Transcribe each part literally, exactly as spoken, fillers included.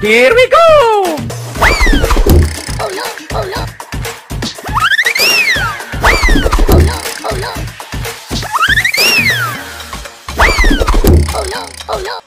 Here we go! Oh no, oh no. Oh no, oh no. Oh no, oh no. Oh no, oh no. Oh no, oh no.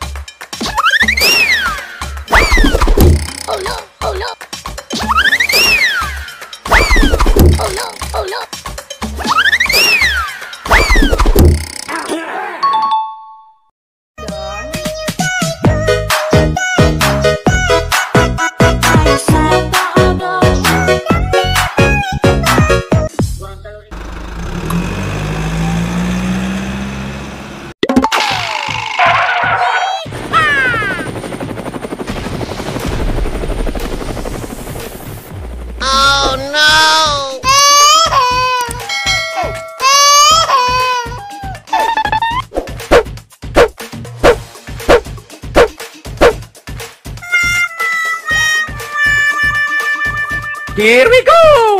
Here we go!